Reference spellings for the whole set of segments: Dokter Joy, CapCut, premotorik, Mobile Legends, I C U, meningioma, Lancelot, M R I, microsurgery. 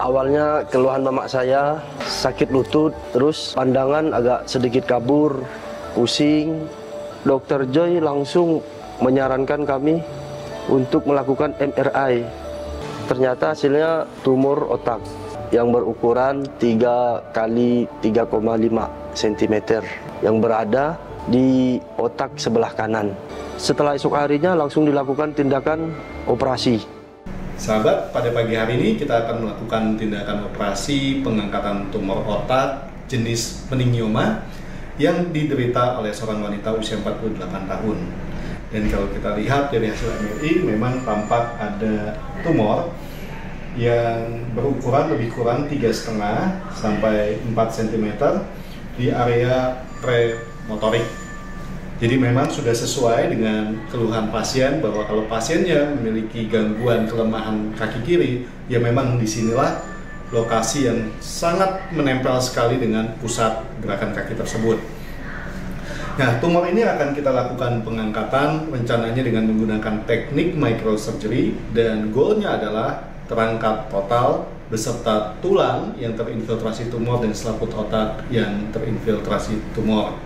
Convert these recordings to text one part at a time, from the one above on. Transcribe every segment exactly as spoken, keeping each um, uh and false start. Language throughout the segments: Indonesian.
Awalnya keluhan mama saya sakit lutut, terus pandangan agak sedikit kabur, pusing. Dokter Joy langsung menyarankan kami untuk melakukan M R I. Ternyata hasilnya tumor otak yang berukuran tiga kali tiga koma lima sentimeter yang berada di otak sebelah kanan. Setelah esok harinya langsung dilakukan tindakan operasi. Sahabat, pada pagi hari ini kita akan melakukan tindakan operasi pengangkatan tumor otak jenis meningioma yang diderita oleh seorang wanita usia empat puluh delapan tahun. Dan kalau kita lihat dari hasil M R I, memang tampak ada tumor yang berukuran lebih kurang tiga koma lima sampai empat sentimeter di area premotorik. Jadi memang sudah sesuai dengan keluhan pasien bahwa kalau pasiennya memiliki gangguan kelemahan kaki kiri, ya memang disinilah lokasi yang sangat menempel sekali dengan pusat gerakan kaki tersebut. Nah, tumor ini akan kita lakukan pengangkatan rencananya dengan menggunakan teknik microsurgery dan goalnya adalah terangkat total beserta tulang yang terinfiltrasi tumor dan selaput otak yang terinfiltrasi tumor.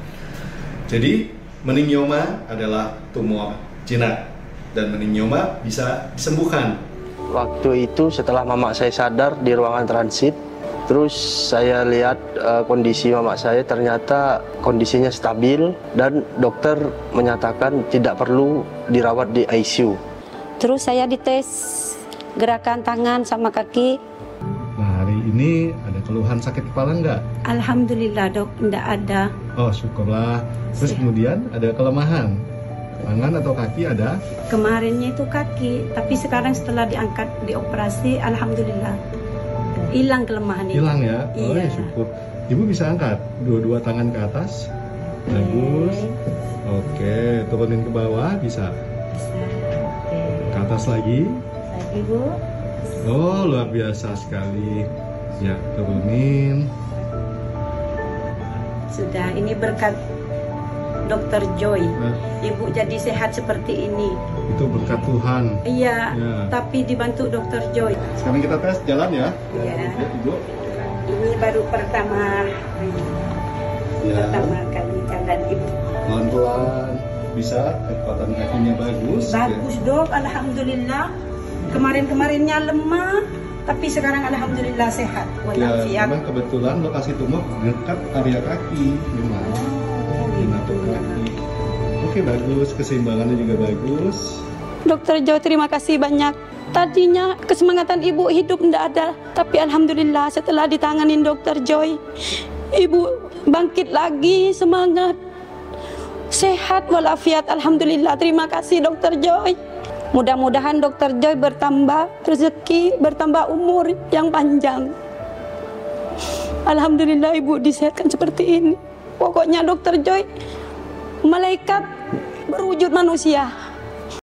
Jadi meningioma adalah tumor jinak dan meningioma bisa disembuhkan. Waktu itu setelah mama saya sadar di ruangan transit, terus saya lihat uh, kondisi mama saya, ternyata kondisinya stabil dan dokter menyatakan tidak perlu dirawat di I C U. Terus saya dites gerakan tangan sama kaki. Nah, hari ini ada keluhan sakit kepala enggak? Alhamdulillah dok, enggak ada. Oh syukurlah. Terus kemudian ada kelemahan tangan atau kaki ada? Kemarinnya itu kaki, tapi sekarang setelah diangkat dioperasi, alhamdulillah hilang kelemahan itu. Hilang ya? Iya. Oh ya syukur. Ibu bisa angkat dua-dua tangan ke atas. Bagus. Oke, turunin ke bawah bisa. Bisa. Oke. Ke atas lagi. Lagi bu. Oh luar biasa sekali. Ya turunin. Sudah, ini berkat Dokter Joy. Nah, ibu jadi sehat seperti ini. Itu berkat Tuhan. Iya, ya. Tapi dibantu Dokter Joy. Sekarang kita tes jalan ya. Iya. Ya, ibu. Ini baru pertama. Ya. Pertama kali jalan ibu. Pelan-pelan bisa, kekuatan kakinya bagus. Bagus ya. Dok, alhamdulillah. Kemarin-kemarinnya lemah. Tapi sekarang alhamdulillah sehat. Walafiat. Ya, memang kebetulan lokasi tumor dekat area kaki, memang. Kaki. Oke bagus, keseimbangannya juga bagus. Dokter Joy terima kasih banyak. Tadinya kesemangatan ibu hidup tidak ada, tapi alhamdulillah setelah ditanganin Dokter Joy, ibu bangkit lagi, semangat, sehat walafiat. Alhamdulillah, terima kasih Dokter Joy. Mudah-mudahan Dokter Joy bertambah rezeki, bertambah umur yang panjang. Alhamdulillah ibu disehatkan seperti ini. Pokoknya Dokter Joy, malaikat berwujud manusia.